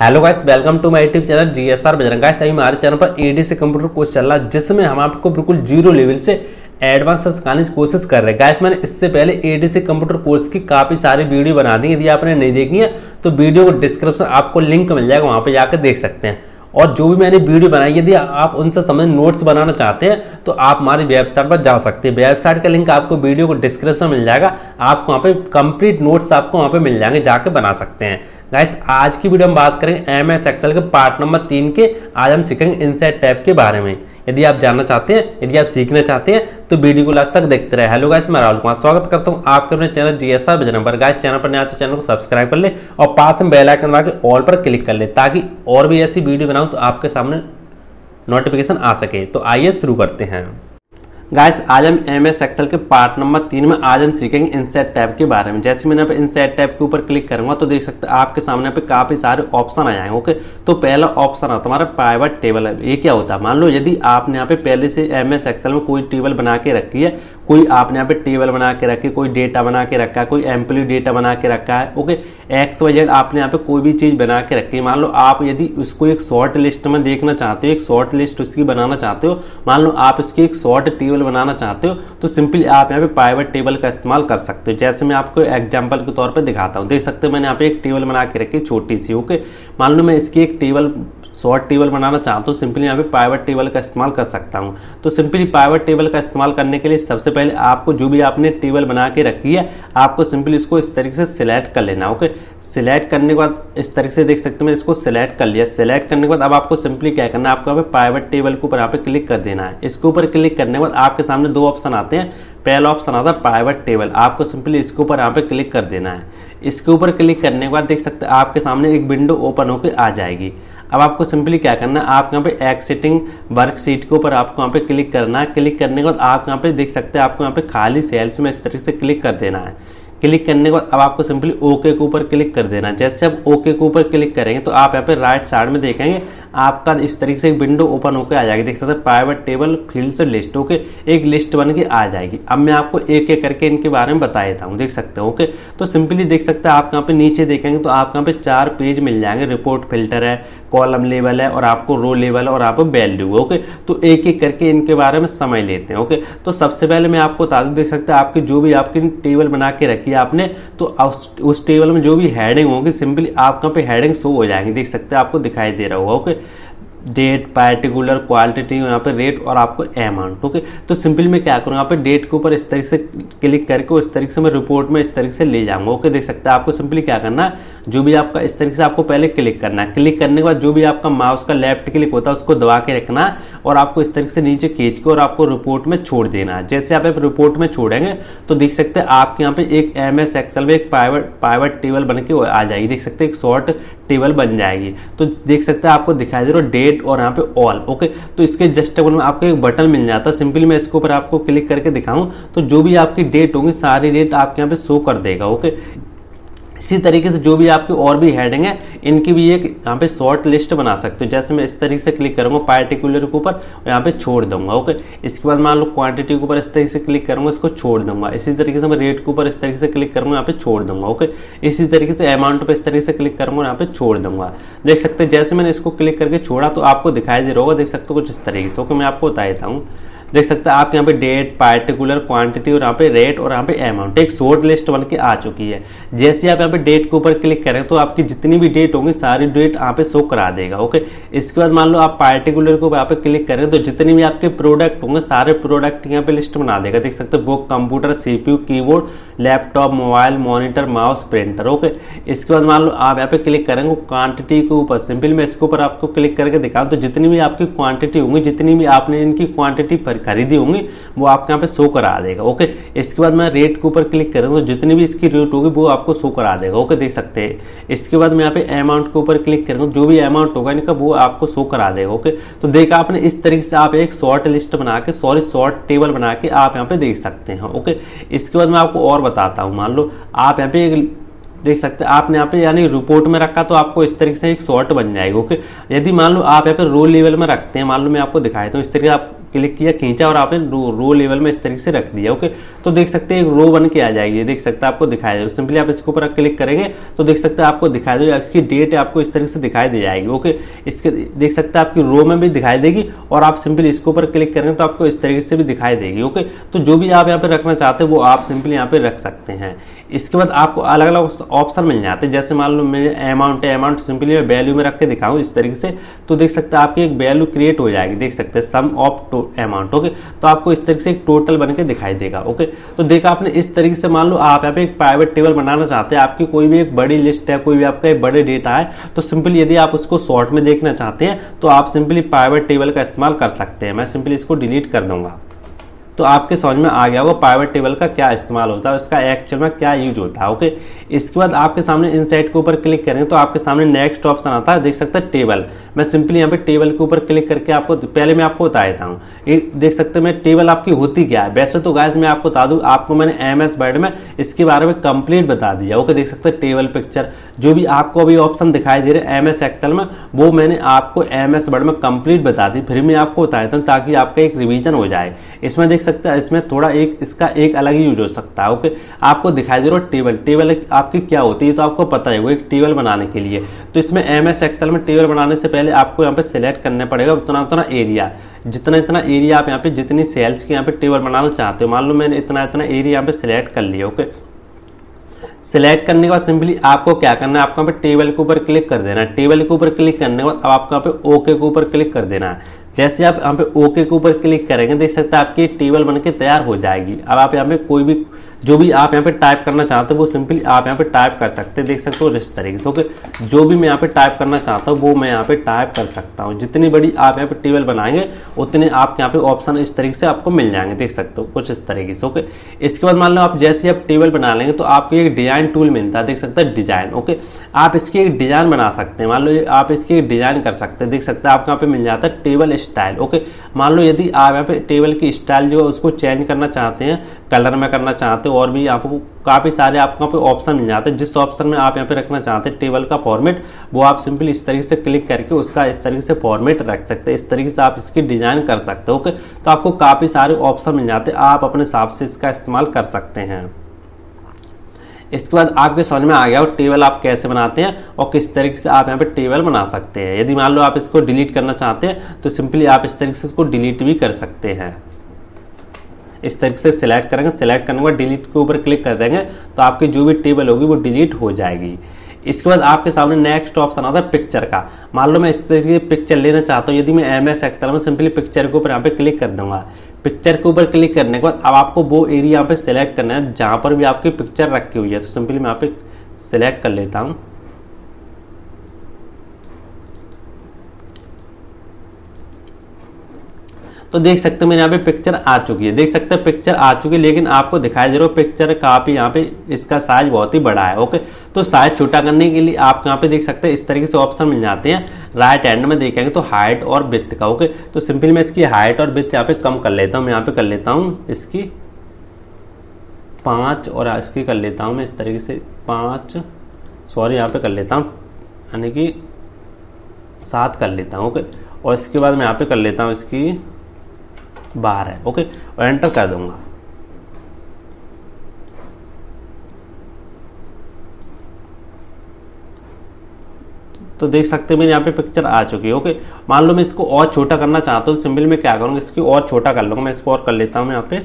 Hello guys, welcome to my YouTube channel GSR Bajrang. Guys अभी हमारे channel पर ADC computer course चल रहा है, जिसमें हम आपको बिल्कुल जीरो लेवल से एडवांस सिखाने की कोशिश कर रहे हैं। गाइस मैंने इससे पहले एडीसी कंप्यूटर कोर्स की काफ़ी सारी वीडियो बना दी, यदि आपने नहीं देखी है तो वीडियो को डिस्क्रिप्शन आपको लिंक मिल जाएगा, वहाँ पर जाकर देख सकते हैं। और जो भी मैंने वीडियो बनाई, यदि आप उनसे संबंधित नोट्स बनाना चाहते हैं तो आप हमारी वेबसाइट पर जा सकते हैं। वेबसाइट का लिंक आपको वीडियो को डिस्क्रिप्शन मिल जाएगा, आपको वहाँ पे कंप्लीट नोट्स आपको वहाँ पे मिल जाएंगे, जाके बना सकते हैं। गाइस आज की वीडियो हम बात करेंगे एमएस एक्सेल के पार्ट नंबर 3 के। आज हम सीखेंगे इंसर्ट टैब के बारे में। यदि आप जानना चाहते हैं, यदि आप सीखना चाहते हैं तो वीडियो को लास्ट तक देखते रहे। हेलो गाइस, मैं राहुल कुमार स्वागत करता हूं आपके अपने चैनल जीएसआर बजरंग पर। गाइस चैनल पर नया तो चैनल को सब्सक्राइब कर ले और पास में बेल आइकन दबाकर ऑल पर क्लिक कर ले, ताकि और भी ऐसी वीडियो बनाऊँ तो आपके सामने नोटिफिकेशन आ सके। तो आइए शुरू करते हैं। गाइस आज हम एमएस एक्सेल के पार्ट नंबर 3 में आज हम सीखेंगे इंसर्ट टैब के बारे में। जैसे मैंने यहाँ पे इंसर्ट टैब के ऊपर क्लिक करूँगा तो देख सकते हैं आपके सामने पे काफ़ी सारे ऑप्शन आ जाएंगे। ओके, तो पहला ऑप्शन आता है हमारा पाइवट टेबल। है ये क्या होता है? मान लो यदि आपने यहाँ पे पहले से एमएस एक्सेल में कोई टेबल बना के रखी है, कोई आपने यहाँ पे टेबल बना के रखी, कोई डेटा बना के रखा है, कोई एम्प्लॉय डेटा बना के रखा है, ओके एक्स वाई जेड आपने यहाँ पे कोई भी चीज़ बना के रखी है। मान लो आप यदि उसको एक शॉर्ट लिस्ट में देखना चाहते हो, एक शॉर्ट लिस्ट उसकी बनाना चाहते हो, मान लो आप इसकी एक शॉर्ट टेबल बनाना चाहते हो, तो सिंपली आप यहाँ पे पाइवट टेबल का इस्तेमाल कर सकते हो। जैसे मैं आपको एग्जांपल के तौर पे दिखाता हूँ। देख सकते हो मैंने यहाँ पे एक टेबल बना के रखी छोटी सी। ओके, मान लो मैं इसकी एक टेबल शॉर्ट टेबल बनाना चाहता हूँ, सिंपली यहाँ पे पाइवट टेबल का इस्तेमाल कर सकता हूँ। तो सिंपली पाइवट टेबल का इस्तेमाल करने के लिए सबसे पहले आपको जो भी आपने टेबल बना के रखी है, आपको सिंपली इसको इस तरीके से सिलेक्ट कर लेना। ओके, सिलेक्ट करने के बाद इस तरीके से देख सकते हो मैं इसको सिलेक्ट कर लिया। सिलेक्ट करने के बाद अब आपको सिंपली क्या करना है, आपको यहाँ पे पाइवट टेबल के ऊपर यहाँ पे क्लिक कर देना है। इसके ऊपर क्लिक करने के बाद आपके सामने दो ऑप्शन आते हैं। पहला ऑप्शन आता है पाइवट टेबल, आपको सिंपली इसके ऊपर यहाँ पे क्लिक कर देना है। इसके ऊपर क्लिक करने के बाद देख सकते हैं आपके सामने एक विंडो ओपन होकर आ जाएगी। अब आपको सिंपली क्या करना है, आप यहाँ पे एक्सिटिंग वर्कशीट के ऊपर आपको यहाँ पे क्लिक करना है। क्लिक करने के बाद आप यहाँ पे देख सकते हैं आपको यहाँ पे खाली सेल्स में इस तरीके से क्लिक कर देना है। क्लिक करने के बाद अब आपको सिंपली ओके के ऊपर क्लिक कर देना है। जैसे आप ओके के ऊपर क्लिक करेंगे तो आप यहाँ पे राइट साइड में देखेंगे आपका इस तरीके से एक विंडो ओपन होकर आ जाएगी। देख सकते हैं private table fields list. Okay, एक लिस्ट बन के आ जाएगी। अब मैं आपको एक एक करके इनके बारे में बता देता हूँ। देख सकते हो। ओके, तो सिंपली देख सकते हैं आप यहाँ पे नीचे देखेंगे तो आप यहाँ पे 4 पेज मिल जाएंगे। रिपोर्ट फिल्टर है, कॉलम लेवल है, और आपको रो लेवल और आपको वैल्यू है। ओके, तो एक एक करके इनके बारे में समझ लेते हैं। ओके, तो सबसे पहले मैं आपको बता दूँ, देख सकते हैं आपकी जो भी आपकी टेबल बना के रखी है आपने, तो उस टेबल में जो भी हेडिंग होगी सिंपली आप यहाँ पे हेडिंग शो हो जाएंगी। देख सकते हैं आपको दिखाई दे रहा होगा। ओके, डेट, पार्टिकुलर, क्वांटिटी, यहाँ पे रेट और आपको अमाउंट। ओके, तो सिंपली मैं क्या करूँगा यहाँ पे डेट के ऊपर इस तरीके से क्लिक करके इस तरीके से मैं रिपोर्ट में इस तरीके से ले जाऊँगा। ओके, देख सकते हैं आपको सिंपली क्या करना है, जो भी आपका इस तरीके से आपको पहले क्लिक करना है। क्लिक करने के बाद जो भी आपका माउस का लेफ्ट क्लिक होता है उसको दबा के रखना है और आपको इस तरीके से नीचे खींच के और आपको रिपोर्ट में छोड़ देना है। जैसे आप रिपोर्ट में छोड़ेंगे तो देख सकते हैं आपके यहाँ पे एक एमएस एक्सेल में एक पाइवट टेबल बन के आ जाएगी। देख सकते हैं एक शॉर्ट टेबल बन जाएगी। तो देख सकते हैं आपको दिखाई दे रहा है डेट और यहाँ पे ऑल। ओके, तो इसके जस्ट बगल में आपको एक बटन मिल जाता है। सिंपली मैं इसके ऊपर आपको क्लिक करके दिखाऊं तो जो भी आपकी डेट होंगी सारी डेट आपके यहाँ पे शो कर देगा। ओके, इसी तरीके से जो भी आपके और भी हेडिंग है इनकी भी एक यहाँ पे शॉर्ट लिस्ट बना सकते हो। जैसे मैं इस तरीके से क्लिक करूँगा पार्टिकुलर के ऊपर और यहाँ पे छोड़ दूंगा। ओके, इसके बाद मान लो क्वांटिटी के ऊपर इस तरीके से क्लिक करूँगा, इसको छोड़ दूंगा। इसी तरीके से मैं रेट के ऊपर इस तरीके से क्लिक करूँगा, यहाँ पे छोड़ दूंगा। ओके, इसी तरीके से अमाउंट पर इस तरीके से क्लिक करूँगा, यहाँ पे छोड़ दूंगा। देख सकते हैं जैसे मैंने इसको क्लिक करके छोड़ा तो आपको दिखाई दे रहा होगा। देख सकते हो कुछ इस तरीके से। ओके, मैं आपको बता देता हूँ। देख सकते हैं आप यहाँ पे डेट, पार्टिकुलर, क्वांटिटी और यहाँ पे रेट और यहाँ पे अमाउंट एक शॉर्ट लिस्ट बन के आ चुकी है। जैसे आप यहाँ पे डेट के ऊपर क्लिक करें तो आपकी जितनी भी डेट होंगी सारी डेट यहाँ पे शो करा देगा। ओके, इसके बाद मान लो आप पार्टिकुलर के ऊपर यहाँ पे क्लिक करें तो जितने भी आपके प्रोडक्ट होंगे सारे प्रोडक्ट यहाँ पे लिस्ट बना देगा। देख सकते हो book, computer, CPU, keyboard, laptop, mobile, monitor, mouse, printer. Okay, इसके बाद मान लो आप यहाँ पे क्लिक करेंगे क्वांटिटी के ऊपर। सिंपल मैं इसके ऊपर आपको क्लिक करके दिखाऊँ तो जितनी भी आपकी क्वांटिटी होंगी, जितनी भी आपने इनकी क्वांटिटी खरीदी होंगी वो आपके यहाँ पे शो करा देगा। ओके, इसके बाद मैं रेट के ऊपर क्लिक करूंगा, जितनी भी इसकी रेट होगी वो आपको शो करा देगा। ओके, देख सकते हैं। इसके बाद मैं यहाँ पे अमाउंट के ऊपर क्लिक करूंगा, जो भी अमाउंट होगा इनका वो आपको शो करा देगा। ओके, तो देखा आपने इस तरीके से आप एक शॉर्ट लिस्ट बना के शॉर्ट टेबल बना के आप यहाँ पे देख सकते हैं। ओके, इसके बाद मैं आपको और बताता हूँ। मान लो आप यहाँ पे देख सकते हैं आपने यहाँ पे यानी रिपोर्ट में रखा तो आपको इस तरीके से एक शॉर्ट बन जाएगी। ओके, यदि मान लो आप यहाँ पे रो लेवल में रखते हैं, मान लो मैं आपको दिखाई देता हूँ। इस तरीके आप क्लिक किया, खींचा और आपने रो लेवल में इस तरीके से रख दिया। ओके, तो देख सकते हैं एक रो बन के आ जाएगी, देख सकते हैं आपको दिखाई दे। सिंपली आप इसके ऊपर क्लिक करेंगे तो देख सकते हैं आपको दिखाई दे, इसकी डेट आपको इस तरीके से दिखाई दे जाएगी। ओके, इसके देख सकते हैं आपकी रो में भी दिखाई देगी और आप सिंपली इसके ऊपर क्लिक करेंगे तो आपको इस तरीके से भी दिखाई देगी। ओके, तो जो भी आप यहाँ पे रखना चाहते हैं वो आप सिंपली यहाँ पे रख सकते हैं। इसके बाद आपको अलग अलग ऑप्शन मिल जाते हैं, जैसे मान लो मुझे अमाउंट है, अमाउंट सिंपली मैं वैल्यू में रख के दिखाऊँ इस तरीके से, तो देख सकते हैं आपकी एक वैल्यू क्रिएट हो जाएगी, देख सकते हैं सम ऑफ अमाउंट। ओके, तो आपको इस तरीके से एक टोटल बन के दिखाई देगा। ओके, तो देखा आपने इस तरीके से। मान लो आप यहाँ पे एक प्राइवेट टेबल बनाना चाहते हैं, आपकी कोई भी एक बड़ी लिस्ट है, कोई भी आपका एक बड़े डेटा है, तो सिंपली यदि आप उसको शॉर्ट में देखना चाहते हैं तो आप सिंपली प्राइवेट टेबल का इस्तेमाल कर सकते हैं। मैं सिंपली इसको डिलीट कर दूंगा। तो आपके समझ में आ गया होगा पिवट टेबल का क्या इस्तेमाल होता है, उसका एक्चुअल में क्या यूज होता है। ओके, इसके बाद आपके सामने इनसाइट के ऊपर क्लिक करेंगे तो आपके सामने नेक्स्ट ऑप्शन आता है, देख सकते हैं टेबल। मैं सिंपली यहाँ पे टेबल के ऊपर क्लिक करके आपको पहले मैं आपको बता देता हूँ, देख सकते हैं मैं टेबल आपकी होती क्या है। वैसे तो गाइस मैं आपको बता दूँ, आपको मैंने MS वर्ड में इसके बारे में कंप्लीट बता दिया। ओके, देख सकते हैं टेबल पिक्चर, जो भी आपको अभी ऑप्शन दिखाई दे रहे हैं MS एक्सेल में, वो मैंने आपको MS वर्ड में कंप्लीट बता दी। फिर मैं आपको बता देता हूँ ताकि आपका एक रिविजन हो जाए। इसमें देख सकते हैं, इसमें थोड़ा एक इसका एक अलग ही यूज हो सकता है। ओके, आपको दिखाई दे रहा है टेबल, टेबल आपकी क्या होती है तो आपको पता है वो एक टेबल बनाने के लिए। तो इसमें MS एक्सेल में टेबल बनाने से पहले आपको यहाँ पे सिलेक्ट करने पड़ेगा उतना उतना एरिया, जितना इतना एरिया आप यहाँ पे जितनी सेल्स की यहाँ पे टेबल बनाना चाहते हो। मान लो मैंने इतना इतना एरिया यहाँ पे सिलेक्ट कर लिया। ओके, सिलेक्ट करने के बाद सिंपली आपको क्या करना है, आपको यहाँ पे टेबल के ऊपर क्लिक कर देना है। टेबल के ऊपर क्लिक करने के बाद अब आपको यहाँ पे ओके के ऊपर क्लिक कर देना है। जैसे आप यहाँ पे ओके के ऊपर क्लिक करेंगे देख सकते हैं आपकी टेबल बनके तैयार हो जाएगी। अब आप यहाँ पे कोई भी जो भी आप यहाँ पे टाइप करना चाहते हो वो सिंपली आप यहाँ पे टाइप कर सकते हैं, देख सकते हो इस तरीके से। ओके, जो भी मैं यहाँ पे टाइप करना चाहता हूँ वो मैं यहाँ पे टाइप कर सकता हूँ। जितनी बड़ी आप यहाँ पे टेबल बनाएंगे उतने आपके यहाँ पे ऑप्शन इस तरीके से आपको मिल जाएंगे, देख सकते हो कुछ इस तरीके से। ओके, इसके बाद मान लो आप जैसे आप टेबल बना लेंगे तो आपको एक डिजाइन टूल मिलता है, देख सकते हैं डिजाइन। ओके, आप इसकी एक डिजाइन बना सकते हैं, मान लो आप इसकी एक डिजाइन कर सकते हैं, देख सकते हैं आपको यहाँ पे मिल जाता है टेबल स्टाइल। ओके, मान लो यदि आप यहाँ पे टेबल की स्टाइल जो है उसको चेंज करना चाहते हैं, कलर में करना चाहते हो, और भी आपको काफ़ी सारे आपको यहाँ पे ऑप्शन मिल जाते हैं। जिस ऑप्शन में आप यहाँ पे रखना चाहते हैं टेबल का फॉर्मेट, वो आप सिंपली इस तरीके से क्लिक करके उसका इस तरीके से फॉर्मेट रख सकते हैं। इस तरीके से आप इसकी डिजाइन कर सकते हो। ओके, तो आपको काफ़ी सारे ऑप्शन मिल जाते हैं, आप अपने हिसाब से इसका इस्तेमाल कर सकते हैं। इसके बाद आपके समझ में आ गया हो टेबल आप कैसे बनाते हैं और किस तरीके से आप यहाँ पे टेबल बना सकते हैं। यदि मान लो आप इसको डिलीट करना चाहते हैं तो सिंपली आप इस तरीके से इसको डिलीट भी कर सकते हैं। इस तरीके से सिलेक्ट करेंगे, सिलेक्ट करने के बाद डिलीट के ऊपर क्लिक कर देंगे तो आपकी जो भी टेबल होगी वो डिलीट हो जाएगी। इसके बाद आपके सामने नेक्स्ट ऑप्शन आता है पिक्चर का। मान लो मैं इस तरीके की पिक्चर लेना चाहता हूँ, यदि मैं MS एक्सेल में सिंपली पिक्चर के ऊपर यहाँ पे क्लिक कर दूंगा। पिक्चर के ऊपर क्लिक करने के बाद अब आपको वो एरिया यहाँ पे सिलेक्ट करना है जहाँ पर भी आपकी पिक्चर रखी हुई है। तो सिंपली मैं यहाँ पे सिलेक्ट कर लेता हूँ। तो देख सकते हैं मेरे यहाँ पे पिक्चर आ चुकी है, देख सकते हैं पिक्चर आ चुकी है, लेकिन आपको दिखाई दे रहा है पिक्चर काफ़ी यहाँ पे इसका साइज बहुत ही बड़ा है। ओके, तो साइज छोटा करने के लिए आप यहाँ पे देख सकते हैं इस तरीके से ऑप्शन मिल जाते हैं। राइट हैंड में देखेंगे तो हाइट और विड्थ का। ओके, तो सिंपली मैं इसकी हाइट और विड्थ यहाँ पे कम कर लेता हूँ। मैं यहाँ पे कर लेता हूँ इसकी 5 और इसकी कर लेता हूँ मैं इस तरीके से 5, सॉरी यहाँ पे कर लेता हूँ यानी कि 7 कर लेता हूँ। ओके, और इसके बाद मैं यहाँ पे कर लेता हूँ इसकी 12 है। ओके, और एंटर कर दूंगा। तो देख सकते हैं मेरे यहाँ पे पिक्चर आ चुकी है। ओके, मान लो मैं इसको और छोटा करना चाहता हूँ, सिंपल में क्या करूँगा इसकी और छोटा कर लूँगा। मैं इसको और कर लेता हूँ यहाँ पे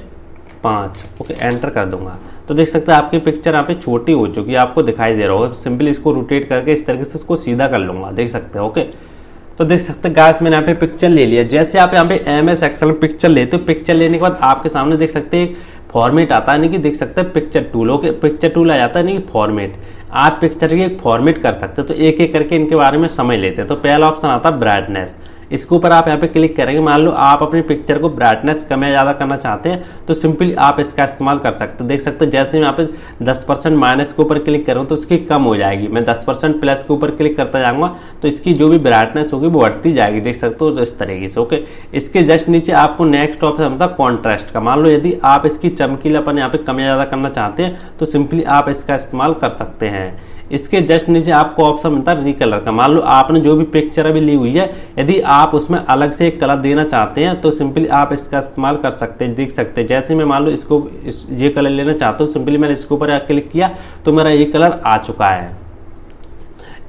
5। ओके, एंटर कर दूंगा। तो देख सकते हैं आपकी पिक्चर यहाँ पे छोटी हो चुकी है, आपको दिखाई दे रहा होगा। सिंपल इसको रोटेट करके इस तरीके से उसको सीधा कर लूँगा, देख सकते हैं। ओके, तो देख सकते हैं गाइस मैंने यहाँ पे पिक्चर ले लिया। जैसे आप यहाँ पे MS एक्सेल में पिक्चर लेते हो, पिक्चर लेने के बाद आपके सामने देख सकते हैं एक फॉर्मेट आता है, नहीं कि देख सकते हैं picture tool. Okay, picture tool आ जाता है, नहीं कि फॉर्मेट। आप पिक्चर की एक फॉर्मेट कर सकते हो। तो एक एक करके इनके बारे में समझ लेते हैं। तो पहला ऑप्शन आता है ब्राइटनेस, इसके ऊपर आप यहाँ पे क्लिक करेंगे। मान लो आप अपनी पिक्चर को ब्राइटनेस कम या ज़्यादा करना चाहते हैं तो सिंपली आप इसका इस्तेमाल कर सकते हो। देख सकते हैं जैसे मैं यहाँ पे 10% माइनस के ऊपर क्लिक करूँ तो इसकी कम हो जाएगी। मैं 10% प्लस के ऊपर क्लिक करता जाऊँगा तो इसकी जो भी ब्राइटनेस होगी वो बढ़ती जाएगी, देख सकते हो इस तरीके से। ओके, इसके जस्ट नीचे आपको नेक्स्ट ऑप्शन था कॉन्ट्रास्ट का। मान लो यदि आप इसकी चमकीलापन यहाँ पर कम या ज़्यादा करना चाहते हैं तो सिंपली आप इसका इस्तेमाल कर सकते हैं। इसके जस्ट नीचे आपको ऑप्शन मिलता है रीकलर का। मान लो आपने जो भी पिक्चर अभी ली हुई है, यदि आप उसमें अलग से एक कलर देना चाहते हैं तो सिंपली आप इसका इस्तेमाल कर सकते हैं, देख सकते हैं। जैसे मैं मान लो इसको ये कलर लेना चाहता हूँ, सिंपली मैंने इसके ऊपर क्लिक किया तो मेरा ये कलर आ चुका है।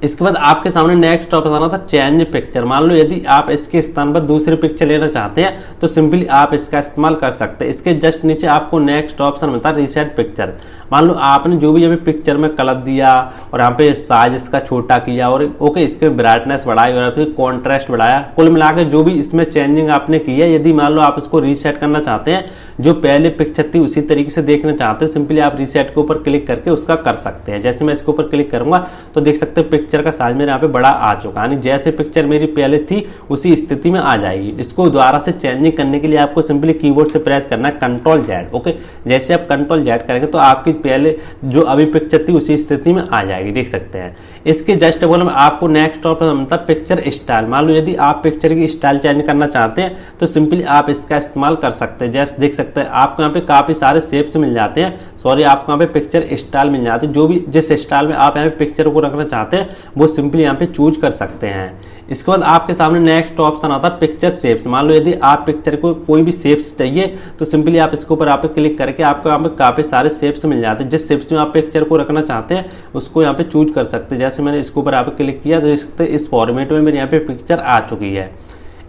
इसके बाद आपके सामने नेक्स्ट ऑप्शन आना था चेंज पिक्चर। मान लो यदि आप इसके स्थान पर दूसरी पिक्चर लेना चाहते हैं तो सिंपली आप इसका इस्तेमाल कर सकते हैं। इसके जस्ट नीचे आपको नेक्स्ट ऑप्शन मिलता है रीसेट पिक्चर। मान लो आपने जो भी अभी पिक्चर में कलर दिया और यहाँ पे साइज इसका छोटा किया और ओके इसके ब्राइटनेस बढ़ाई और फिर कॉन्ट्रास्ट बढ़ाया, कुल मिलाकर जो भी इसमें चेंजिंग आपने की है, यदि मान लो आप इसको रीसेट करना चाहते हैं, जो पहले पिक्चर थी उसी तरीके से देखना चाहते हैं, सिंपली आप रीसेट के ऊपर क्लिक करके उसका कर सकते हैं। जैसे मैं इसके ऊपर क्लिक करूँगा तो देख सकते हैं पिक्चर का साइज मेरे यहाँ पे बड़ा आ चुका है, यानी जैसे पिक्चर मेरी पहले थी उसी स्थिति में आ जाएगी। इसको दोबारा से चेंजिंग करने के लिए आपको सिंपली कीबोर्ड से प्रेस करना है कंट्रोल जेड। ओके, जैसे आप कंट्रोल जेड करेंगे तो आपकी पहले जो अभी पिक्चर थी उसी स्थिति में आ जाएगी, देख सकते हैं। इसके जस्ट बगल में आपको नेक्स्ट ऑप्शन मिलता है पिक्चर स्टाइल। मान लो यदि आप पिक्चर की स्टाइल चेंज करना चाहते हैं तो सिंपली आप इसका इस्तेमाल कर सकते हैं। जैसे देख सकते हैं आपको यहाँ पे काफी सारे शेप्स मिल जाते हैं, सॉरी आपको यहाँ पे पिक्चर स्टाइल मिल जाती है। जो भी जिस स्टाइल में आप यहाँ पे पिक्चर को रखना चाहते हैं वो सिंपली यहाँ पे चूज कर सकते हैं। इसके बाद आपके सामने नेक्स्ट ऑप्शन आता है पिक्चर शेप्स। मान लो यदि आप पिक्चर को कोई भी शेप्स चाहिए तो सिंपली आप इसके ऊपर आप क्लिक करके आपको यहाँ पे काफ़ी सारे शेप्स मिल जाते हैं। जिस शेप्स में आप पिक्चर को रखना चाहते हैं उसको यहाँ पे चूज कर सकते हैं। जैसे मैंने इसके ऊपर यहाँ पे क्लिक किया तो इस फॉर्मेट में मेरे यहाँ पे पिक्चर आ चुकी है।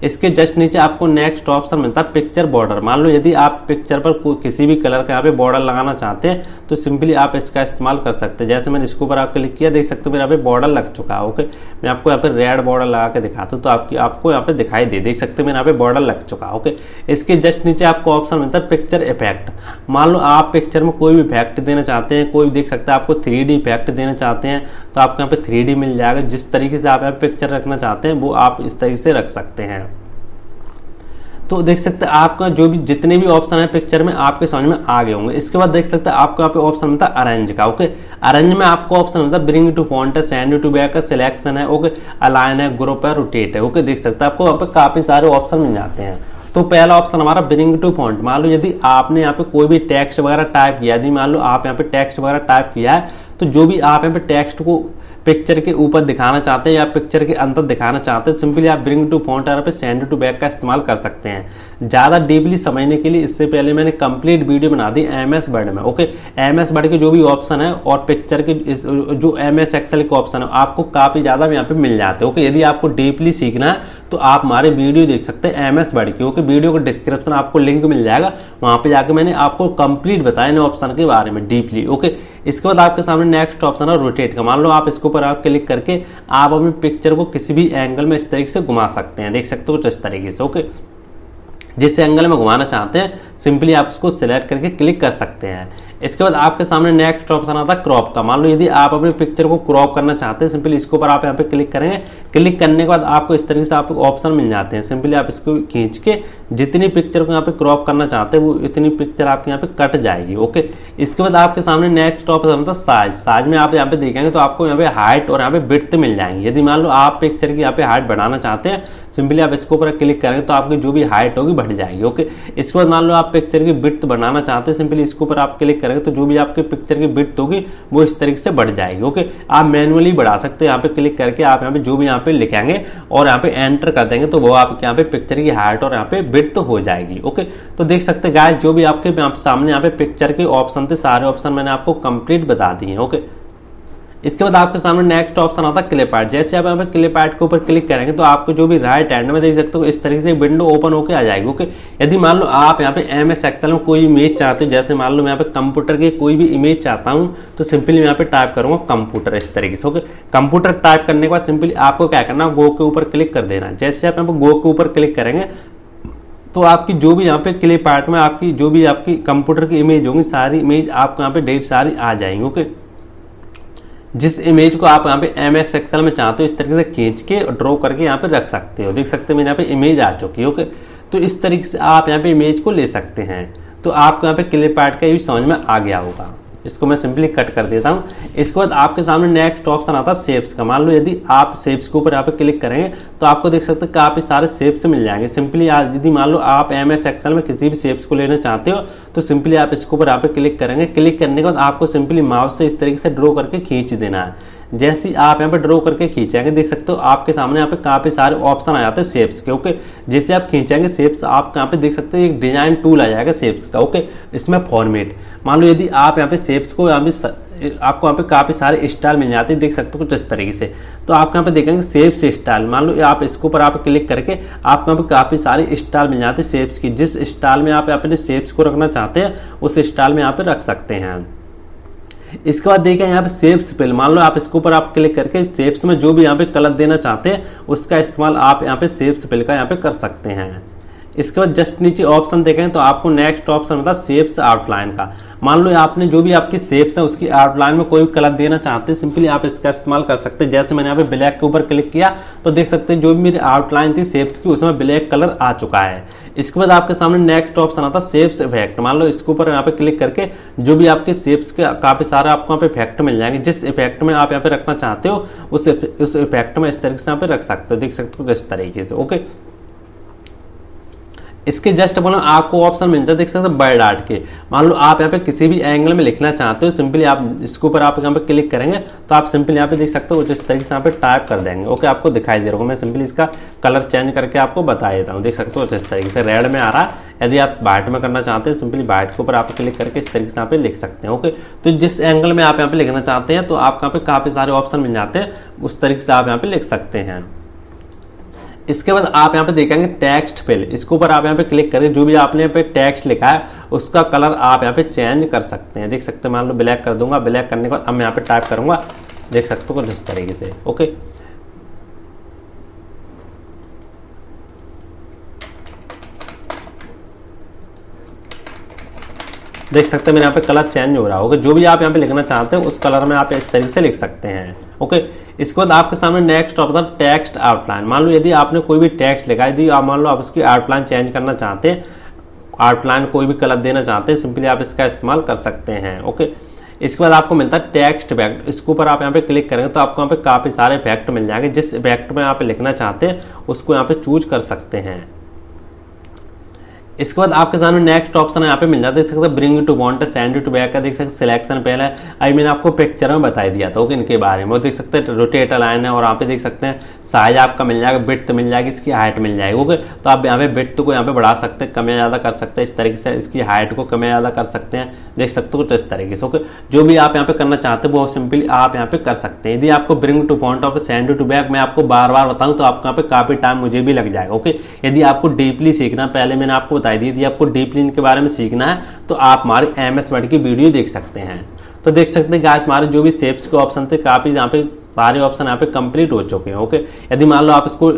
इसके जस्ट नीचे आपको नेक्स्ट ऑप्शन मिलता है पिक्चर बॉर्डर। मान लो यदि आप पिक्चर पर किसी भी कलर का यहाँ पे बॉर्डर लगाना चाहते हैं तो सिंपली आप इसका इस्तेमाल कर सकते हैं। जैसे मैंने इसके ऊपर आप क्लिक किया, देख सकते हो मेरा यहाँ पे बॉर्डर लग चुका है। ओके, मैं आपको यहाँ पे रेड बॉर्डर लगा के दिखाता हूँ तो आपको यहाँ पे दिखाई दे, देख सकते हो मेरा यहाँ पे बॉर्डर लग चुका है। ओके, इसके जस्ट नीचे आपको ऑप्शन मिलता है पिक्चर इफेक्ट। मान लो आप पिक्चर में कोई भी इफेक्ट देना चाहते हैं, कोई भी देख सकते हैं आपको 3D इफेक्ट देना चाहते हैं तो आपको यहाँ पे 3D मिल जाएगा। जिस तरीके से आप यहाँ पिक्चर रखना चाहते हैं वो आप इस तरीके से रख सकते हैं। तो देख सकते हैं आपका जो भी जितने भी ऑप्शन है पिक्चर में आपके समझ में आ गए होंगे। इसके बाद देख सकते हैं आपको यहाँ पे ऑप्शन मिलता है अरेंज का। ओके, अरेंज में आपको ऑप्शन मिलता है bring to front, send to back, selection है, ओके अलाइन है, ग्रुप है, रोटेट है। ओके, देख सकते हैं आपको यहाँ पे काफी सारे ऑप्शन मिल जाते हैं। तो पहला ऑप्शन हमारा ब्रिंग टू फॉन्ट। मान लो यदि आपने यहाँ पे कोई भी टेक्स्ट वगैरह टाइप किया, यदि मान लो आप यहाँ पे टेक्स्ट वगैरह टाइप किया है तो जो भी आप यहाँ पे टेक्स्ट को पिक्चर के ऊपर दिखाना चाहते हैं या पिक्चर के अंदर दिखाना चाहते हैं, सिंपली आप ब्रिंग टू फॉन्ट और पे सेंड टू बैक का इस्तेमाल कर सकते हैं। ज़्यादा डीपली समझने के लिए इससे पहले मैंने कंप्लीट वीडियो बना दी MS वर्ड में। ओके, MS वर्ड के जो भी ऑप्शन है और पिक्चर के जो MS एक्सेल के ऑप्शन है आपको काफ़ी ज़्यादा यहाँ पे मिल जाते हैं। ओके, यदि आपको डीपली सीखना है तो आप हमारे वीडियो देख सकते हैं MS वर्ड की। ओके, वीडियो का डिस्क्रिप्शन आपको लिंक मिल जाएगा, वहाँ पर जाकर मैंने आपको कंप्लीट बताया इन ऑप्शन के बारे में डीपली। ओके, इसके बाद आपके सामने नेक्स्ट ऑप्शन है रोटेट का। मान लो आप इसके ऊपर आप क्लिक करके आप अपनी पिक्चर को किसी भी एंगल में इस तरीके से घुमा सकते हैं, देख सकते हो तो इस तरीके से। ओके, जिस एंगल में घुमाना चाहते हैं सिंपली आप उसको सिलेक्ट करके क्लिक कर सकते हैं। इसके बाद आपके सामने नेक्स्ट ऑप्शन आता है क्रॉप का। मान लो यदि आप अपनी पिक्चर को क्रॉप करना चाहते हैं, सिंपली इसके ऊपर आप यहाँ पे क्लिक करेंगे। क्लिक करने के बाद आपको इस तरीके से आपको ऑप्शन मिल जाते हैं। सिंपली आप इसको खींच के जितनी पिक्चर को यहाँ पे क्रॉप करना चाहते हैं वो इतनी पिक्चर आपके यहाँ पे कट जाएगी। ओके, इसके बाद आपके सामने नेक्स्ट ऑप्शन आता है साइज। साइज में आप यहाँ पे देखेंगे तो आपको यहाँ पे हाइट और यहाँ पे विड्थ मिल जाएंगी। यदि मान लो आप पिक्चर की यहाँ पे हाइट बढ़ाना चाहते हैं, सिंपली आप इसके ऊपर क्लिक करेंगे तो आपकी जो भी हाइट होगी बढ़ जाएगी। ओके, इसके बाद मान लो आप पिक्चर की विड्थ बढ़ाना चाहते हैं, सिंपली इसके ऊपर आप क्लिक करेंगे तो जो भी आपके पिक्चर की विड्थ होगी वो इस तरीके से बढ़ जाएगी। ओके, आप मैनुअली बढ़ा सकते हैं, यहाँ पे क्लिक करके आप यहाँ पे जो भी यहाँ पे लिखेंगे और यहाँ पे एंटर कर देंगे तो वो आपके यहाँ पे पिक्चर की हाइट और यहाँ पे विड्थ हो जाएगी। ओके, तो देख सकते हैं गाइस जो भी आपके सामने यहाँ पे पिक्चर के ऑप्शन थे सारे ऑप्शन मैंने आपको कंप्लीट बता दिए। ओके, इसके बाद आपके सामने नेक्स्ट ऑप्शन आता है क्लिप आर्ट। जैसे आप यहाँ पे क्लिप आर्ट के ऊपर क्लिक करेंगे तो आपको जो भी राइट हैंड में देख सकते हो इस तरीके से विंडो ओपन होकर आ जाएगी। ओके, यदि मान लो आप यहाँ पे MS एक्सेल में कोई इमेज चाहते हो, जैसे मान लो मैं यहाँ पे कंप्यूटर की कोई भी इमेज चाहता हूँ तो सिंपली मैं यहाँ पे टाइप करूँगा कंप्यूटर इस तरीके से। ओके, कंप्यूटर टाइप करने के बाद सिंपली आपको क्या करना, गो के ऊपर क्लिक कर देना। जैसे आप यहाँ पे गो के ऊपर क्लिक करेंगे तो आपकी जो भी यहाँ पे क्लिप आर्ट में आपकी जो भी आपकी कंप्यूटर की इमेज होंगी सारी इमेज आपको यहाँ पे ढेर सारी आ जाएंगी। ओके, जिस इमेज को आप यहाँ पे MS एक्सेल में चाहते हो इस तरीके से खींच के ड्रॉ करके यहाँ पे रख सकते हो, देख सकते हो मेरे यहाँ पे इमेज आ चुकी है। ओके, तो इस तरीके से आप यहाँ पे इमेज को ले सकते हैं। तो आपको यहाँ पे क्लिप आर्ट का यूज समझ में आ गया होगा। इसको मैं सिंपली कट कर देता हूँ। इसके बाद आपके सामने नेक्स्ट ऑप्शन आता है शेप्स का। मान लो यदि आप शेप्स के ऊपर यहाँ पे क्लिक करेंगे तो आपको देख सकते हैं काफ़ी सारे शेप्स मिल जाएंगे। सिंपली आज यदि मान लो आप MS एक्सेल में किसी भी शेप्स को लेना चाहते हो तो सिंपली आप इसके ऊपर यहाँ पे क्लिक करेंगे। क्लिक करने के बाद आपको सिंपली माउस से इस तरीके से ड्रॉ करके खींच देना है। जैसे ही आप यहाँ पे ड्रॉ करके खींचेंगे, देख सकते हो आपके सामने यहाँ पे काफ़ी सारे ऑप्शन आ जाते हैं शेप्स के। ओके, जैसे आप खींचेंगे शेप्स, आप यहाँ पे देख सकते हो एक डिजाइन टूल आ जाएगा शेप्स का। ओके, इसमें फॉर्मेट, मान लो यदि आप यहाँ पे शेप्स को यहाँ पे आपको यहाँ पे काफ़ी सारे स्टाइल मिल जाते हैं, देख सकते हो कुछ इस तरीके से। तो आप यहाँ पे देखेंगे शेप्स स्टाइल, मान लो आप इसके ऊपर आप क्लिक करके आपको यहाँ पे काफ़ी सारे स्टाइल मिल जाते हैं शेप्स की। जिस स्टाइल में आप अपने शेप्स को रखना चाहते हैं उस स्टाइल में यहाँ पे रख सकते हैं। इसके बाद देखें यहाँ पे शेप्स पिल, मान लो आप इसके ऊपर आप क्लिक करके शेप्स में जो भी यहाँ पे कलर देना चाहते हैं उसका इस्तेमाल आप यहाँ पे शेप्स पिल का यहाँ पे कर सकते हैं। इसके बाद जस्ट नीचे ऑप्शन देखें तो आपको नेक्स्ट ऑप्शन होता है शेप्स आउटलाइन का। मान लो आपने जो भी आपकी शेप्स है उसकी आउटलाइन में कोई भी कलर देना चाहते हैं, सिंपली आप इसका इस्तेमाल कर सकते हैं। जैसे मैंने यहाँ पे ब्लैक के ऊपर क्लिक किया तो देख सकते हैं जो भी मेरी आउटलाइन थी शेप्स की उसमें ब्लैक कलर आ चुका है। इसके बाद आपके सामने नेक्स्ट ऑप्शन आता है शेप्स इफेक्ट। मान लो इसके ऊपर यहाँ पे क्लिक करके जो भी आपके शेप्स के काफ़ी सारे आपको यहाँ पे इफेक्ट मिल जाएंगे। जिस इफेक्ट में आप यहाँ पे रखना चाहते हो उस इफेक्ट में इस तरीके से यहाँ पे रख सकते हो, देख सकते हो इस तरीके से। ओके, इसके जस्ट बोलो आपको ऑप्शन मिलता है, देख सकते हैं बर्ड आर्ट के। मान लो आप यहाँ पे किसी भी एंगल में लिखना चाहते हो, सिंपली आप इसके ऊपर आप यहाँ पे क्लिक करेंगे तो आप सिंपली यहाँ पे देख सकते हो जिस तरीके से यहाँ पे टाइप कर देंगे। ओके, आपको दिखाई दे रहा होगा, मैं सिंपली इसका कलर चेंज करके आपको बता देता हूँ। देख सकते हो जिस तरीके से रेड में आ रहा है, यदि आप व्हाइट में करना चाहते हैं सिंपली व्हाइट के ऊपर आप क्लिक करके इस तरीके से यहाँ पे लिख सकते हैं। ओके, तो जिस एंगल में आप यहाँ पे लिखना चाहते हैं तो आपको यहाँ पे काफ़ी सारे ऑप्शन मिल जाते हैं, उस तरीके से आप यहाँ पे लिख सकते हैं। इसके बाद आप यहाँ पे देखेंगे टेक्स्ट पिल, इसके ऊपर आप यहाँ पे क्लिक करें, जो भी आपने यहाँ पे टेक्स्ट लिखा है उसका कलर आप यहाँ पे चेंज कर सकते हैं। देख सकते हैं, मान लो ब्लैक कर दूंगा, ब्लैक करने के बाद अब मैं यहाँ पे टाइप करूंगा, देख सकते हो कुछ इस तरीके से। ओके, देख सकते हैं मेरे यहाँ पे कलर चेंज हो रहा होगा। जो भी आप यहाँ पे लिखना चाहते हैं उस कलर में आप इस तरीके से लिख सकते हैं। ओके, इसके बाद आपके सामने नेक्स्ट ऑप्शन टेक्स्ट आउटलाइन। मान लो यदि आपने कोई भी टेक्स्ट लिखा है, यदि आप मान लो आप उसकी आउटलाइन चेंज करना चाहते हैं, आउटलाइन कोई भी कलर देना चाहते हैं, सिंपली आप इसका इस्तेमाल कर सकते हैं। ओके, इसके बाद आपको मिलता है टेक्स्ट इफेक्ट। इसके ऊपर आप यहाँ पे क्लिक करेंगे तो आपको यहाँ पे काफ़ी सारे इफेक्ट मिल जाएंगे। जिस इफेक्ट में आप लिखना चाहते हैं उसको यहाँ पे चूज कर सकते हैं। इसके बाद आपके सामने नेक्स्ट ऑप्शन यहाँ पे मिल जाता है, देख सकते हैं bring to front, send to back का, देख सकते हैं सिलेक्शन पहले है। अभी मैंने आपको पिक्चर में बता दिया था। ओके, इनके बारे में वो देख सकते हैं रोटेट लाइन है, और यहाँ पे देख सकते हैं साइज आपका मिल जाएगा, विड्थ मिल जाएगी, इसकी हाइट मिल जाएगी। ओके, तो आप यहाँ पे विड्थ को यहाँ पे बढ़ा सकते हैं, कम या ज़्यादा कर सकते हैं इस तरीके से, इसकी हाइट को कम या ज़्यादा कर सकते हैं, देख सकते हो तो इस तरीके से। ओके, जो भी आप यहाँ पे करना चाहते हो वो सिंपली आप यहाँ पे कर सकते हैं। यदि आपको ब्रिंग टू वांट और सेंड टू बैक मैं आपको बार बार बताऊँ तो आपको यहाँ पे काफ़ी टाइम मुझे भी लग जाएगा। ओके, यदि आपको डीपली सीखना, पहले मैंने आपको यदि आपको डीपली इनके बारे में सीखना है तो आप हमारे एमएस वर्ड की वीडियो देख सकते हैं। तो देख सकते हैं गाइस, हमारे जो भी शेप्स के ऑप्शन थे काफी यहाँ पे सारे ऑप्शन यहाँ पे कंप्लीट हो चुके हैं। ओके, यदि मान लो आप इसको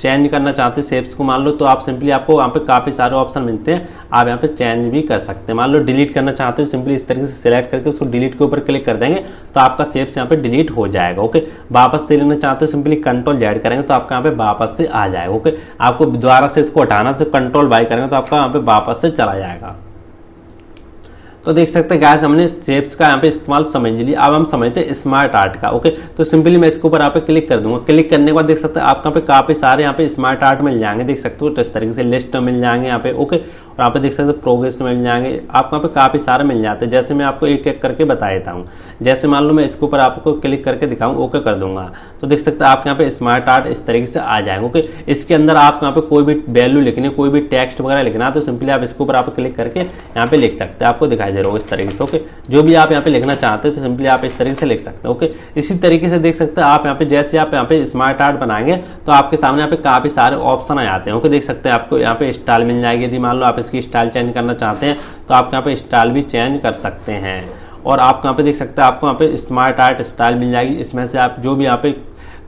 चेंज करना चाहते हैं शेप्स को, मान लो, तो आप सिंपली आपको वहाँ पे काफ़ी सारे ऑप्शन मिलते हैं, आप यहाँ पे चेंज भी कर सकते हैं। मान लो डिलीट करना चाहते हैं, सिंपली इस तरीके से सिलेक्ट करके उसको डिलीट के ऊपर क्लिक कर देंगे तो आपका शेप्स यहाँ पे डिलीट हो जाएगा। ओके, वापस से लेना चाहते हो सिंपली कंट्रोल जेड करेंगे तो आपका यहाँ पे वापस से आ जाएगा। ओके, आपको दोबारा से इसको हटाना से कंट्रोल वाई करेंगे तो आपका यहाँ पे वापस से चला जाएगा। तो देख सकते हैं गाइस, हमने शेप्स का यहाँ पे इस्तेमाल समझ लिया। अब हम समझते हैं स्मार्ट आर्ट का। ओके, तो सिंपली मैं इसके ऊपर यहाँ पे क्लिक कर दूंगा। क्लिक करने के बाद देख सकते हैं आपको यहाँ पे काफ़ी सारे यहाँ पे स्मार्ट आर्ट मिल जाएंगे, देख सकते हो तो इस तरीके से लिस्ट मिल जाएंगे यहाँ पे। ओके, और यहाँ पे देख सकते हो प्रोग्रेस मिल जाएंगे, आपको यहाँ पे काफ़ी सारे मिल जाते हैं। जैसे मैं आपको एक एक करके बता देता हूँ। जैसे मान लो मैं इसके ऊपर आपको क्लिक करके दिखाऊँ, ओके कर दूंगा, तो देख सकते हैं आपके यहाँ पे स्मार्ट आर्ट इस तरीके से आ जाएंगे। ओके, इसके अंदर आपको यहाँ पे कोई भी वैल्यू लिखनी, कोई भी टेक्स्ट वगैरह लिखना है तो सिंपली आप इसके ऊपर आप क्लिक करके यहाँ पे लिख सकते हैं, आपको दिखाई दे रहा होगा इस तरीके से। ओके, जो भी आप यहाँ पे लिखना चाहते हो तो सिंपली आप इस तरीके से लिख सकते हैं। ओके, इसी तरीके से देख सकते हैं आप यहाँ पे, जैसे आप यहाँ पे स्मार्ट आर्ट बनाएंगे तो आपके सामने यहाँ पे काफ़ी सारे ऑप्शन आ जाते हैं। ओके, देख सकते हैं आपको यहाँ पे स्टाइल मिल जाएगी। यदि मान लो आप इसकी स्टाइल चेंज करना चाहते हैं तो आप यहाँ पे स्टाइल भी चेंज कर सकते हैं, और आप यहाँ पे देख सकते हैं आपको यहाँ पे स्मार्ट आर्ट स्टाइल मिल जाएगी। इसमें से आप जो भी यहाँ पे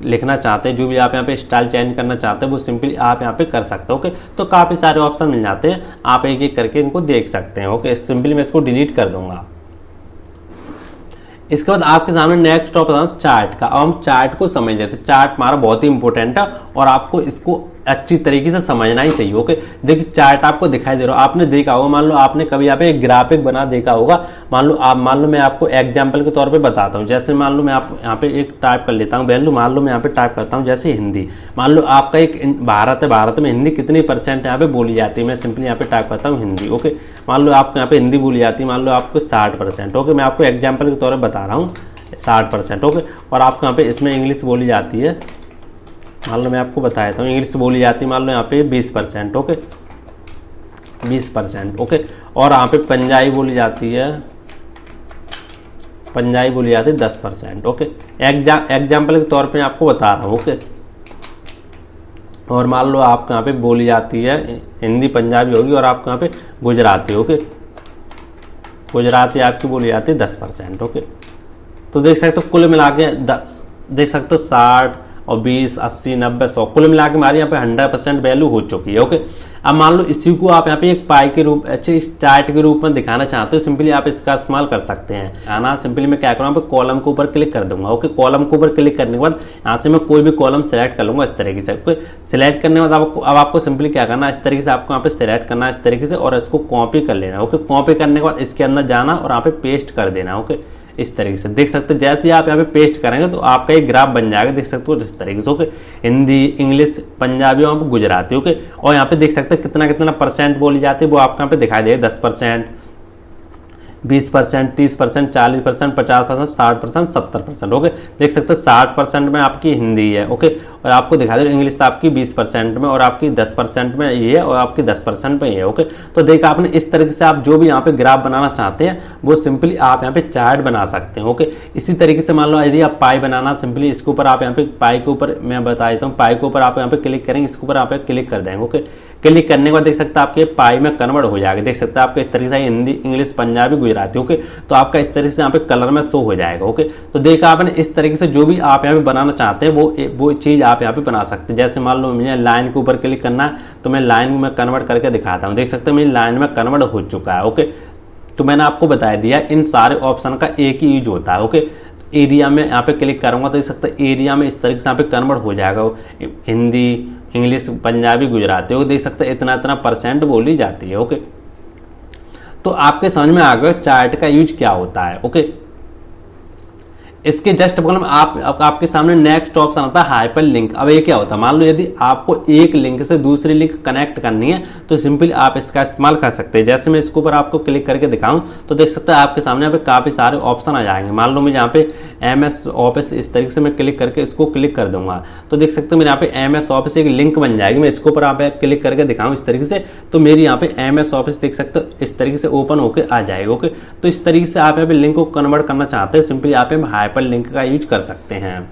लिखना चाहते हैं, जो भी आप यहाँ पे स्टाइल चेंज करना चाहते हैं वो सिंपली आप यहाँ पे कर सकते हो। ओके, तो काफ़ी सारे ऑप्शन मिल जाते हैं, आप एक एक करके इनको देख सकते हैं। ओके, सिंपली मैं इसको डिलीट कर दूंगा। इसके बाद आपके सामने नेक्स्ट ऑप्शन चार्ट का। अब हम चार्ट को समझ लेते हैं। चार्ट हमारा बहुत ही इंपॉर्टेंट है और आपको इसको अच्छी तरीके से समझना ही चाहिए। ओके, देखिए चार्ट आपको दिखाई दे रहा हो, आपने देखा होगा, मान लो आपने कभी यहाँ पे एक ग्राफिक बना देखा होगा। मान लो मैं आपको एग्जांपल के तौर पे बताता हूँ। जैसे मान लो मैं आप यहाँ पे एक टाइप कर लेता हूँ वैल्यू, मान लो मैं यहाँ पे टाइप करता हूँ जैसे हिंदी। मान लो आपका एक भारत है, भारत में हिंदी कितनी % यहाँ पे बोली जाती है, मैं सिंपली यहाँ पे टाइप करता हूँ हिंदी। ओके, मान लो आपको यहाँ पे हिंदी बोली जाती है, मान लो आपको 60%। ओके, मैं आपको एग्जाम्पल के तौर पर बता रहा हूँ, 60%। ओके, और आपको यहाँ पे इसमें इंग्लिश बोली जाती है, मान लो मैं आपको बताया था इंग्लिश बोली जाती है, मान लो यहाँ पे 20%। ओके 20%। ओके, और यहाँ पे पंजाबी बोली जाती है, पंजाबी बोली जाती है 10%। ओके, एग्जाम्पल के तौर पे आपको बता रहा हूँ। ओके, और मान लो आपके यहाँ पे बोली जाती है हिंदी पंजाबी होगी और आपके यहाँ पे गुजराती। ओके, गुजराती आपकी बोली जाती है 10%। ओके, तो देख सकते हो कुल मिला के 10, देख सकते हो 60 और 20, 80, 90, 100, कुल मिला के हमारे यहाँ पे 100% वैल्यू हो चुकी है। ओके, अब मान लो इसी को आप यहाँ पे एक पाई के रूप, अच्छे चार्ट के रूप में दिखाना चाहते हो, सिंपली आप इसका इस्तेमाल कर सकते हैं। आना सिंपली मैं क्या करूँगा, कॉलम के ऊपर क्लिक कर दूंगा। ओके, कॉलम के ऊपर क्लिक करने के बाद यहाँ से मैं कोई भी कॉलम सेलेक्ट कर लूँगा इस तरीके से। ओके, सिलेक्ट करने के बाद आपको, अब आपको सिंपली क्या करना है, इस तरीके से आपको यहाँ पे सेलेक्ट करना है इस तरीके से और इसको कॉपी कर लेना। ओके, कॉपी करने के बाद इसके अंदर जाना और यहाँ पे पेस्ट कर देना। ओके, इस तरीके से देख सकते हैं, जैसे ही आप यहाँ पे पेस्ट करेंगे तो आपका एक ग्राफ बन जाएगा, देख सकते हो जिस तरीके से। ओके, हिंदी, इंग्लिश, पंजाबी और गुजराती। ओके, और यहाँ पे देख सकते हैं कितना कितना परसेंट बोली जाती है, वो आपको यहाँ पे दिखाई देगा 10%, 20%, 30%, 40%, 50%, 60%, 70%। ओके, देख सकते हैं 60% में आपकी हिंदी है। ओके, और आपको दिखा दे इंग्लिश आपकी 20% में और आपकी 10% में ये है और आपकी 10% में ये है। ओके, तो देखा आपने, इस तरीके से आप जो भी यहाँ पे ग्राफ बनाना चाहते हैं वो सिंपली आप यहाँ पे चार्ट बना सकते हैं। ओके, इसी तरीके से मान लो यदि आप पाई बनाना, सिंपली इसके ऊपर आप यहाँ पे पाई के ऊपर मैं बता देता हूँ, पाई के ऊपर आप यहाँ पे क्लिक करेंगे, इसके ऊपर आप क्लिक कर देंगे। ओके, क्लिक करने के बाद देख सकते हैं आपके पाई में कन्वर्ट हो जाएगा, देख सकते हैं आपका इस तरीके से हिंदी, इंग्लिश, पंजाबी, गुजराती। ओके, तो आपका इस तरीके से यहाँ पे कलर में शो हो जाएगा। ओके, तो देखा आपने, इस तरीके से जो भी आप यहाँ पे बनाना चाहते हैं वो चीज़ आप यहाँ पे बना सकते हैं। जैसे मान लो मुझे लाइन के ऊपर क्लिक करना है तो मैं लाइन में कन्वर्ट करके दिखाता हूँ, देख सकते हो मेरी लाइन में कन्वर्ट हो चुका है। ओके, तो मैंने आपको बता दिया इन सारे ऑप्शन का एक ही यूज होता है। ओके, एरिया में यहाँ पे क्लिक करूँगा तो देख सकते हैं एरिया में इस तरीके से यहाँ पे कन्वर्ट हो जाएगा, हिंदी, इंग्लिश, पंजाबी, गुजराती। ओके, देख सकते हैं इतना इतना परसेंट बोली जाती है। ओके, तो आपके समझ में आ गया चार्ट का यूज क्या होता है। ओके, इसके जस्ट बगल में आपके सामने नेक्स्ट ऑप्शन आता है हाइपर लिंक। अब ये क्या होता है, मान लो यदि आपको एक लिंक से दूसरी लिंक कनेक्ट करनी है तो सिंपली आप इसका इस्तेमाल कर सकते हैं। जैसे मैं इसके ऊपर आपको क्लिक करके दिखाऊं तो देख सकते हैं आपके सामने यहाँ पे काफ़ी सारे ऑप्शन आ जाएंगे। मान लो मैं यहाँ पे MS ऑफिस इस तरीके से मैं क्लिक करके इसको क्लिक कर दूंगा तो देख सकते हो मेरे यहाँ पे MS ऑफिस एक लिंक बन जाएगी। मैं इसके ऊपर आप क्लिक करके दिखाऊँ इस तरीके से तो मेरी यहाँ पे MS ऑफिस देख सकते हो इस तरीके से ओपन होकर आ जाएगी। ओके, तो इस तरीके से आप यहाँ पे लिंक को कन्वर्ट करना चाहते हैं, सिंपली आप यहाँ पर लिंक का यूज कर सकते हैं।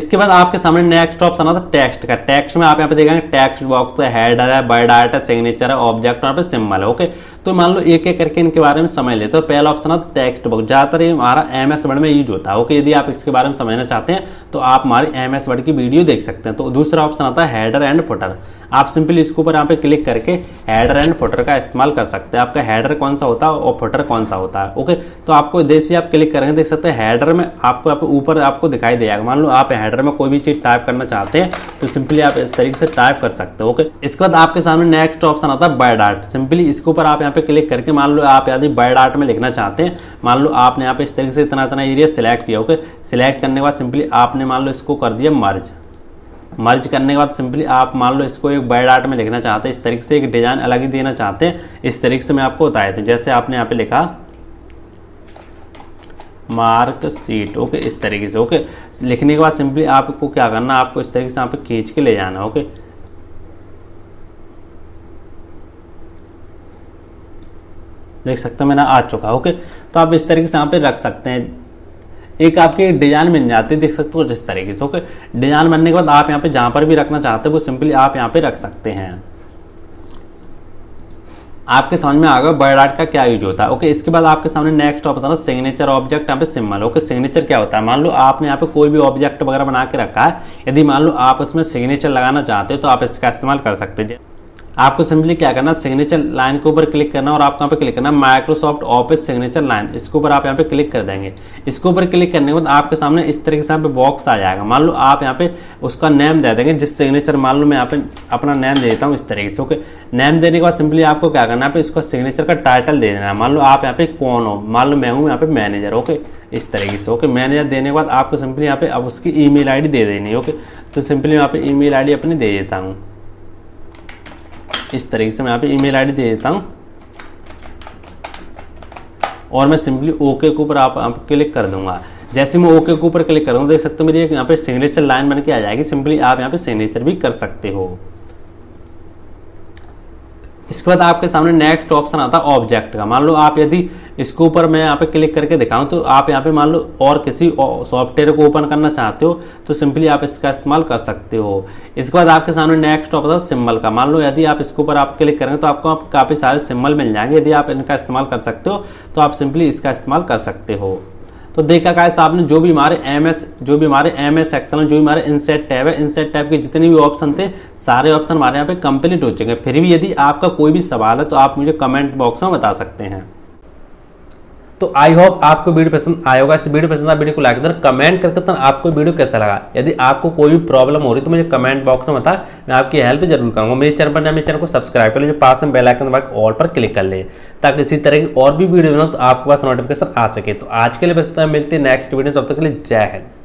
इसके बाद आपके सामने नेक्स्ट ऑप्शन आता है टेक्स्ट का। टेक्स्ट में आप यहाँ पे देखेंगे टेक्स्ट बॉक्स है, हेडर है, बर्ड आर्ट है, सिग्नेचर है, ऑब्जेक्ट और सिंबल है। ओके, तो मान लो एक एक करके इनके बारे में समझ लेते हो। पहला ऑप्शन आता है टेक्स्ट बॉक्स, ज़्यादातर ये हमारा MS वर्ड में यूज होता है। ओके, यदि आप इसके बारे में समझना चाहते हैं तो आप हमारे MS वर्ड की वीडियो देख सकते हैं। तो दूसरा ऑप्शन आता है हेडर एंड फुटर। आप सिंपली इसके ऊपर यहाँ पे क्लिक करके हेडर एंड फुटर का इस्तेमाल कर सकते हैं। आपका हेडर कौन सा होता है और फुटर कौन सा होता है। ओके, तो आपको जैसे आप क्लिक करेंगे देख सकते हैं हेडर में आपको यहाँ पे ऊपर आपको दिखाई देगा। मान लो आप हेडर में कोई भी चीज़ टाइप करना चाहते हैं तो सिंपली आप इस तरीके से टाइप कर सकते हो। ओके, इसके बाद आपके सामने नेक्स्ट ऑप्शन आता है बर्ड आर्ट। सिंपली इसके ऊपर आप यहाँ पे क्लिक करके मान लो आप यदि बर्ड आर्ट में लिखना चाहते हैं, मान लो आपने यहाँ पे इस तरीके से इतना इतना एरिया सिलेक्ट किया। ओके, सिलेक्ट करने के बाद सिंपली आपने मान लो इसको कर दिया मर्ज। मर्ज करने के बाद सिंपली आप मान लो इसको एक बर्ड आर्ट में लिखना चाहते हैं, इस तरीके से एक डिजाइन अलग ही देना चाहते हैं, इस तरीके से मैं आपको बताया था। जैसे आपने यहाँ पे लिखा मार्क सीट, ओके इस तरीके से। ओके, लिखने के बाद सिंपली आपको क्या करना, आपको इस तरीके से यहाँ पे खींच के ले जाना। ओके, देख सकते हो मैंने आ चुका। ओके, तो आप इस तरीके से यहाँ पे रख सकते हैं, एक आपके डिजाइन बन जाती है, देख सकते हो जिस तरीके से। ओके, डिजाइन बनने के बाद आप यहाँ पे जहाँ पर भी रखना चाहते हो वो सिंपली आप यहाँ पे रख सकते हैं। आपके सामने में आ गया बर्ड आर्ट का क्या यूज होता है। ओके, इसके बाद आपके सामने नेक्स्ट ऑप्शन है सिग्नेचर, ऑब्जेक्ट यहाँ पे सिंबल। ओके, सिग्नेचर क्या होता है, मान लो आपने यहाँ पे कोई भी ऑब्जेक्ट वगैरह बना के रखा है, यदि मान लो आप उसमें सिग्नेचर लगाना चाहते हो तो आप इसका इस्तेमाल कर सकते हैं। आपको सिंपली क्या करना, सिग्नेचर लाइन के ऊपर क्लिक करना और आपको यहाँ पे क्लिक करना माइक्रोसॉफ्ट ऑफिस सिग्नेचर लाइन, इसके ऊपर आप यहाँ पे क्लिक कर देंगे। इसके ऊपर क्लिक करने के बाद आपके सामने इस तरीके से यहाँ पे बॉक्स आ जाएगा। मान लो आप यहाँ पे उसका नेम दे देंगे, जिस सिग्नेचर, मान लो मैं यहाँ पे अपना नेम दे देता हूँ इस तरीके से। ओके, नेम देने के बाद सिंपली आपको क्या करना है, इसका सिग्नेचर का टाइटल दे देना है। मान लो आप यहाँ पे कौन हो, मान लो मैं हूँ यहाँ पे मैनेजर। ओके, इस तरीके से। ओके, मैनेजर देने के बाद आपको सिंपली यहाँ पे अब उसकी ईमेल आईडी दे देनी है। ओके, तो सिंपली यहाँ पे ईमेल आईडी अपनी दे देता हूँ इस तरीके से। मैं यहाँ पे ईमेल आईडी दे देता हूँ और मैं सिंपली ओके के ऊपर आप क्लिक कर दूंगा। जैसे मैं ओके के ऊपर क्लिक करूँगा देख सकते हो मेरी यहाँ पे सिग्नेचर लाइन बन के आ जाएगी। सिंपली आप यहाँ पे सिग्नेचर भी कर सकते हो। इसके बाद आपके सामने नेक्स्ट ऑप्शन आता है ऑब्जेक्ट का। मान लो आप यदि इसके ऊपर मैं यहाँ पे क्लिक करके दिखाऊं तो आप यहाँ पे मान लो और किसी सॉफ्टवेयर को ओपन करना चाहते हो तो सिंपली आप इसका इस्तेमाल कर सकते हो। इसके बाद आपके सामने नेक्स्ट ऑप्शन सिंबल का। मान लो यदि आप इसके ऊपर आप क्लिक करेंगे तो आपको काफ़ी सारे सिंबल मिल जाएंगे। यदि आप इनका इस्तेमाल कर सकते हो तो आप सिंपली इसका इस्तेमाल कर सकते हो। तो देखा गाइस आपने जो भी हमारे एमएस एक्सेल जो भी हमारे इंसर्ट टैब है, इंसर्ट टैब के जितने भी ऑप्शन थे सारे ऑप्शन हमारे यहाँ पे कंप्लीट हो चुके हैं। फिर भी यदि आपका कोई भी सवाल है तो आप मुझे कमेंट बॉक्स में बता सकते हैं। तो आई होप आपको वीडियो पसंद आया होगा। इस वीडियो पसंद आया वीडियो को लाइक कर कमेंट करके बताना आपको वीडियो कैसा लगा। यदि आपको कोई भी प्रॉब्लम हो रही तो मुझे कमेंट बॉक्स में बता, मैं आपकी हेल्प जरूर करूँगा। मेरे चैनल को सब्सक्राइब कर ले, जो पास में बेल आइकन दबाकर ऑल पर क्लिक कर ले ताकि इसी तरह की और भी वीडियो बनाओ तो आपके पास नोटिफिकेशन आ सके। तो आज के लिए बस मिलते हैं नेक्स्ट वीडियो, तब तक के लिए जय हिंद।